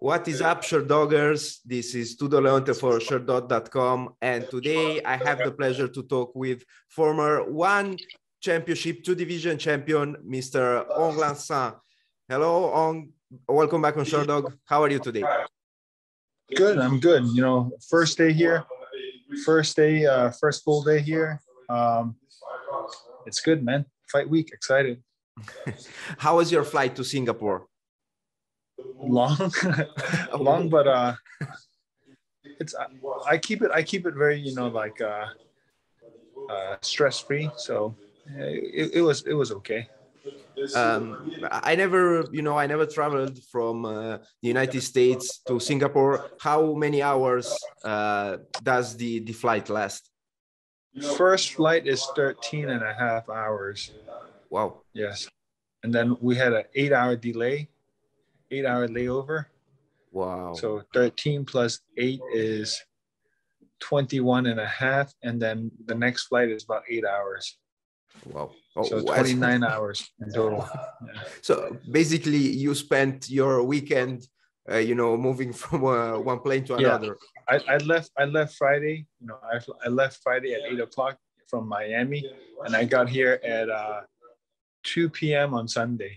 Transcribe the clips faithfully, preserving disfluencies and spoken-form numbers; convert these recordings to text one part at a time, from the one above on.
What is up, Sherdoggers? This is Tudor Leonte for Sherdog dot com, and today I have the pleasure to talk with former One Championship two division champion, Mister Aung La N Sang. Hello, Aung. Welcome back on Sherdog. How are you today? Good. I'm good. You know, first day here, first day, uh, first full day here. Um, it's good, man. Fight week. Excited. How was your flight to Singapore? Long, long, but uh, it's I, I keep it. I keep it very, you know, like uh, uh, stress free. So it, it was it was okay. Um, I never, you know, I never traveled from uh, the United States to Singapore. How many hours uh, does the the flight last? First flight is thirteen and a half hours. Wow. Yes, and then we had an eight-hour delay. eight-hour layover. Wow. So thirteen plus eight is twenty-one and a half. And then the next flight is about eight hours. Wow. Oh, so twenty-nine hours in total. Yeah. So basically you spent your weekend, uh, you know, moving from uh, one plane to another. Yeah. I, I left, I left Friday, you know, I, I left Friday at eight o'clock from Miami, and I got here at uh, two P M on Sunday.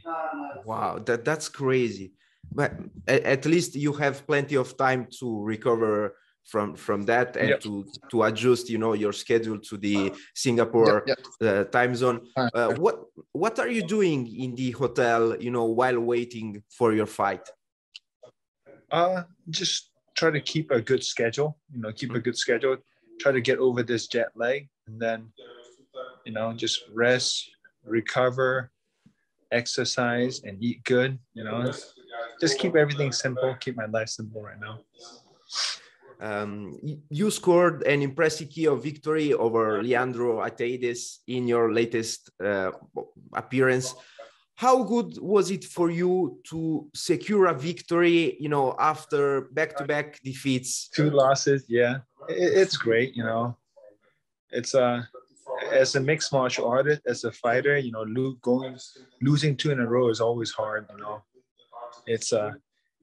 Wow. That, that's crazy. But at least you have plenty of time to recover from from that and yep. to to adjust, you know, your schedule to the Singapore yep, yep. Uh, time zone. Uh, what what are you doing in the hotel, you know, while waiting for your fight? Uh, just try to keep a good schedule. You know, keep a good schedule. Try to get over this jet lag, and then, you know, just rest, recover, exercise, and eat good. You know, just keep everything simple. Keep my life simple right now. Um, you scored an impressive key of victory over Leandro Ataides in your latest uh, appearance. How good was it for you to secure a victory, you know, after back-to-back defeats? Two losses, yeah. It, it's great, you know. It's uh, as a mixed martial artist, as a fighter, you know, lo going, losing two in a row is always hard, you know. It's uh,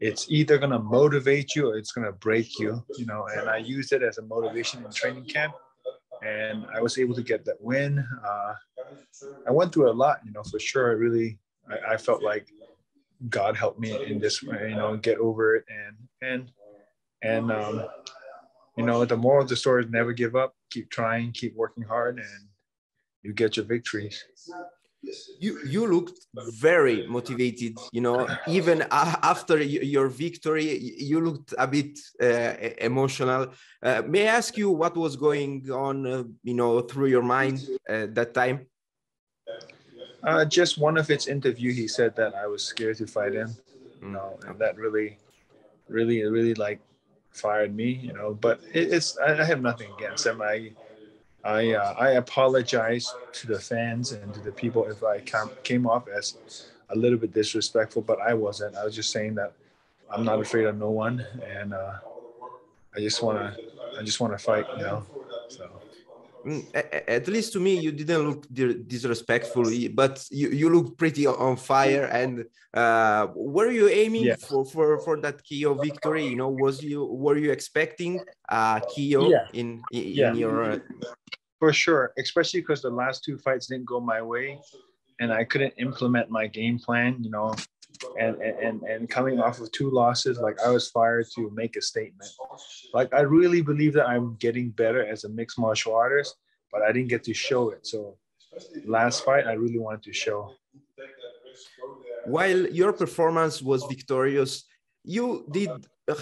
it's either going to motivate you or it's going to break you, you know, and I used it as a motivation in training camp, and I was able to get that win. Uh, I went through a lot, you know, for sure. I really, I, I felt like God helped me in this way, you know, get over it. And, and, and um, you know, the moral of the story is never give up, keep trying, keep working hard, and you get your victories. You you looked very motivated, you know, even after your victory, you looked a bit uh, emotional. Uh, may I ask you what was going on, uh, you know, through your mind at that time? Uh, just one of its interview, he said that I was scared to fight him, you know, and that really, really, really like fired me, you know, but it, it's, I have nothing against him. I, I, uh, I apologize to the fans and to the people if I came off as a little bit disrespectful, but I wasn't. I was just saying that I'm not afraid of no one, and uh, I just wanna, I just wanna fight, you know. So. At least to me, you didn't look disrespectful, but you, you looked pretty on fire. And uh, were you aiming yeah. for, for, for that K O victory? You know, was you were you expecting a K O yeah. in in yeah. your? Uh... For sure, especially because the last two fights didn't go my way, and I couldn't implement my game plan. You know, and and and coming off of two losses, like I was fired to make a statement. Like I really believe that I'm getting better as a mixed martial artist, but I didn't get to show it. So last fight, I really wanted to show. While your performance was victorious, you did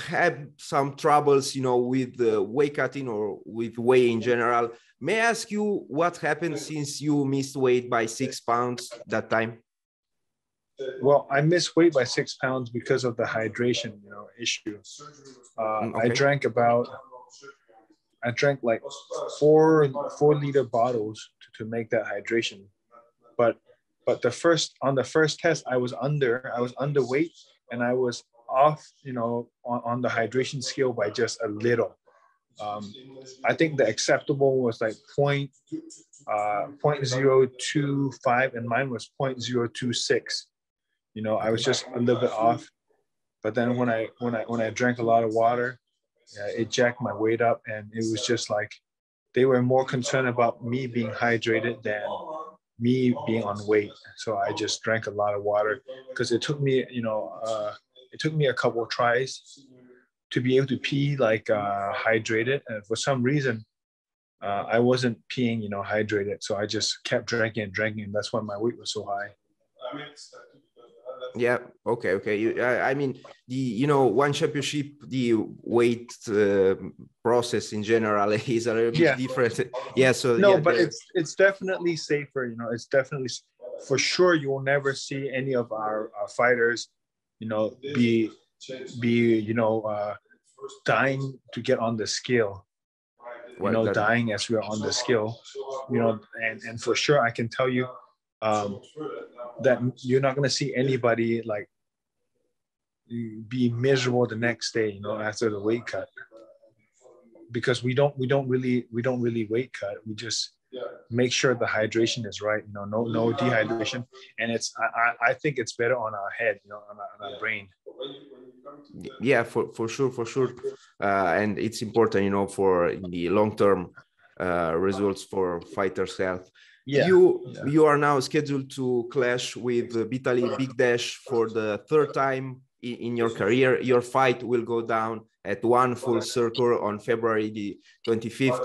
have some troubles, you know, with uh, weight cutting or with weight in general. May I ask you what happened since you missed weight by six pounds that time? Well, I missed weight by six pounds because of the hydration, you know, issue. Uh, okay. I drank about, I drank like four four liter bottles to, to make that hydration, but but the first on the first test I was under, I was underweight, and I was off, you know, on, on the hydration scale by just a little. Um, I think the acceptable was like point uh, zero point zero two five, and mine was zero point zero two six. You know, I was just a little bit off. But then when I when I when I drank a lot of water, uh, it jacked my weight up, and it was just like they were more concerned about me being hydrated than me being on weight. So I just drank a lot of water because it took me, you know, uh, it took me a couple of tries to be able to pee like uh, hydrated. And for some reason, uh, I wasn't peeing, you know, hydrated. So I just kept drinking and drinking, and that's why my weight was so high. Yeah. Okay. Okay. You, I, I mean, the you know, One Championship, the weight uh, process in general is a little bit yeah. different. Yeah. So no, yeah, but the... it's it's definitely safer. You know, it's definitely for sure. You will never see any of our, our fighters, you know, be be you know uh, dying to get on the scale. You well, know, that... dying as we are on the scale. You know, and and for sure, I can tell you. Um, that you're not going to see anybody like be miserable the next day, you know, after the weight cut, because we don't, we don't really, we don't really weight cut. We just make sure the hydration is right, you know, no, no dehydration, and it's, I, I think it's better on our head, you know, on our, on our brain. Yeah, for for sure, for sure, uh, and it's important, you know, for the long term uh, results for fighters' health. Yeah, you yeah. you are now scheduled to clash with Vitaly Bigdash for the third time in, in your career. Your fight will go down at One Full Circle on February the twenty-fifth.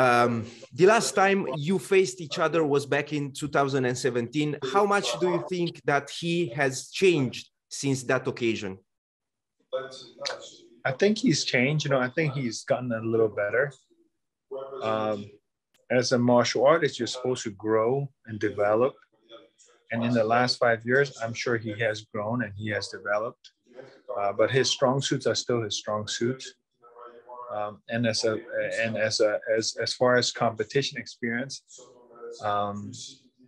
Um, the last time you faced each other was back in two thousand seventeen. How much do you think that he has changed since that occasion? I think he's changed. You know, I think he's gotten a little better. Um, As a martial artist, you're supposed to grow and develop. And in the last five years, I'm sure he has grown and he has developed. Uh, but his strong suits are still his strong suits. Um, and as a and as a as as far as competition experience, um,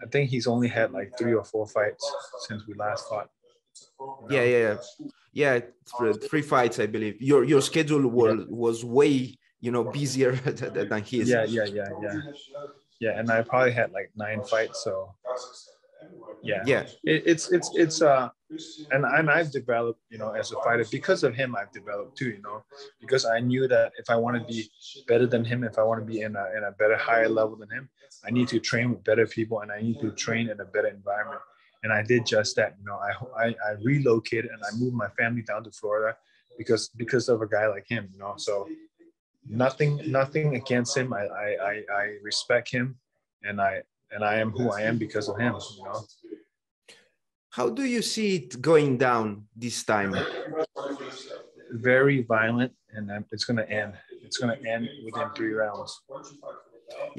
I think he's only had like three or four fights since we last fought. You know? Yeah, yeah, yeah. Yeah, three fights, I believe. Your your schedule was yeah. was way. You know, busier than his. Yeah, yeah, yeah, yeah, yeah. And I probably had like nine fights, so yeah, yeah. It, it's it's it's uh, and and I've developed, you know, as a fighter because of him. I've developed too, you know, because I knew that if I want to be better than him, if I want to be in a in a better higher level than him, I need to train with better people, and I need to train in a better environment. And I did just that. You know, I I, I relocated and I moved my family down to Florida because because of a guy like him, you know, so. Nothing, nothing against him. I, I, I respect him, and I, and I am who I am because of him. You know. How do you see it going down this time? Very violent, and it's going to end. It's going to end within three rounds.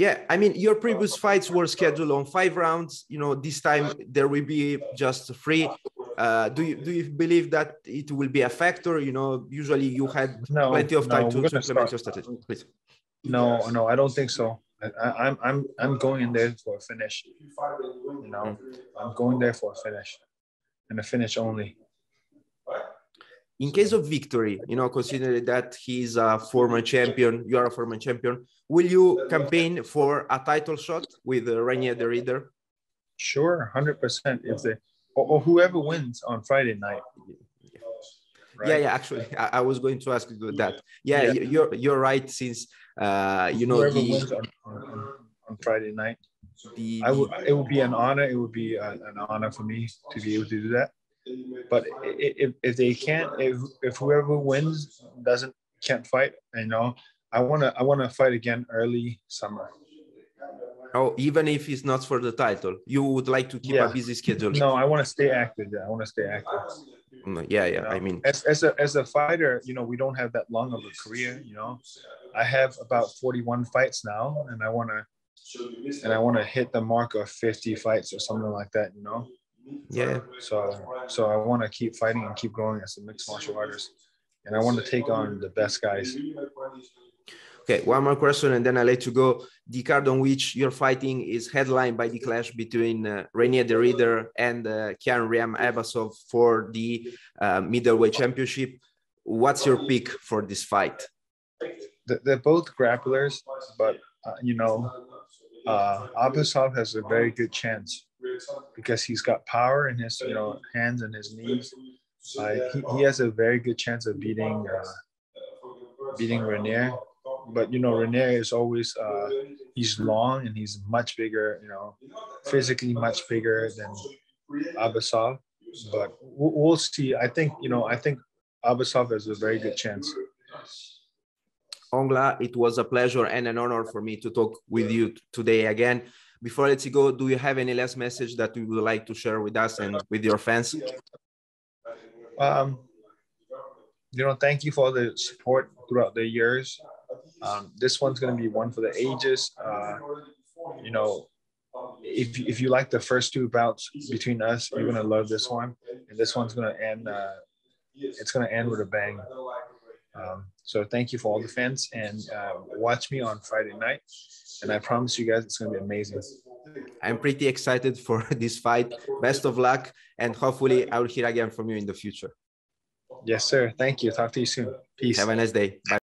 Yeah, I mean, your previous fights were scheduled on five rounds. You know, this time there will be just three. Uh, do you do you believe that it will be a factor? You know, usually you had no, plenty of time no, to implement your strategy. Please. No, no, I don't think so. I, I'm I'm I'm going in there for a finish. You know, I'm going there for a finish, and a finish only. In case of victory, you know, considering that he's a former champion, you are a former champion, will you campaign for a title shot with Reinier De Ridder? Sure, one hundred percent. If they or, or whoever wins on Friday night. Yeah, right? yeah, yeah. Actually, I, I was going to ask you that. Yeah, yeah. you're you're right. Since uh, you know, whoever the, wins on, on, on Friday night, the, I would. It would be an honor. It would be a, an honor for me to be able to do that. But if, if they can't, if, if whoever wins doesn't can't fight, you know, I wanna I wanna fight again early summer. Oh, even if it's not for the title, you would like to keep yeah. a busy schedule. No, I wanna stay active. Yeah, I wanna stay active. Yeah, yeah. You know? I mean, as as a as a fighter, you know, we don't have that long of a career. You know, I have about forty-one fights now, and I wanna and I wanna hit the mark of fifty fights or something like that. You know. Yeah. So, so I want to keep fighting and keep growing as a mixed martial artist, and I want to take on the best guys. Okay, one more question, and then I let you go. The card on which you're fighting is headlined by the clash between uh, Reinier De Ridder and uh, Kiamrian Abbasov for the uh, middleweight championship. What's your pick for this fight? They're both grapplers, but uh, you know, uh, Abbasov has a very good chance. Because he's got power in his, you know, hands and his knees, Uh, he, he has a very good chance of beating uh, beating Reinier, but you know Reinier is always uh, he's long and he's much bigger, you know, physically much bigger than Abbasov. But we'll, we'll see. I think you know I think Abbasov has a very good chance. Aung La, it was a pleasure and an honor for me to talk with you today again. Before I let you go, do you have any last message that you would like to share with us and with your fans? Um, you know, thank you for all the support throughout the years. Um, this one's going to be one for the ages. Uh, you know, if, if you like the first two bouts between us, you're going to love this one. And this one's going to end, uh, it's going to end with a bang. Um, so thank you for all the fans, and uh, watch me on Friday night. And I promise you guys, it's going to be amazing. I'm pretty excited for this fight. Best of luck. And hopefully I will hear again from you in the future. Yes, sir. Thank you. Talk to you soon. Peace. Have a nice day. Bye.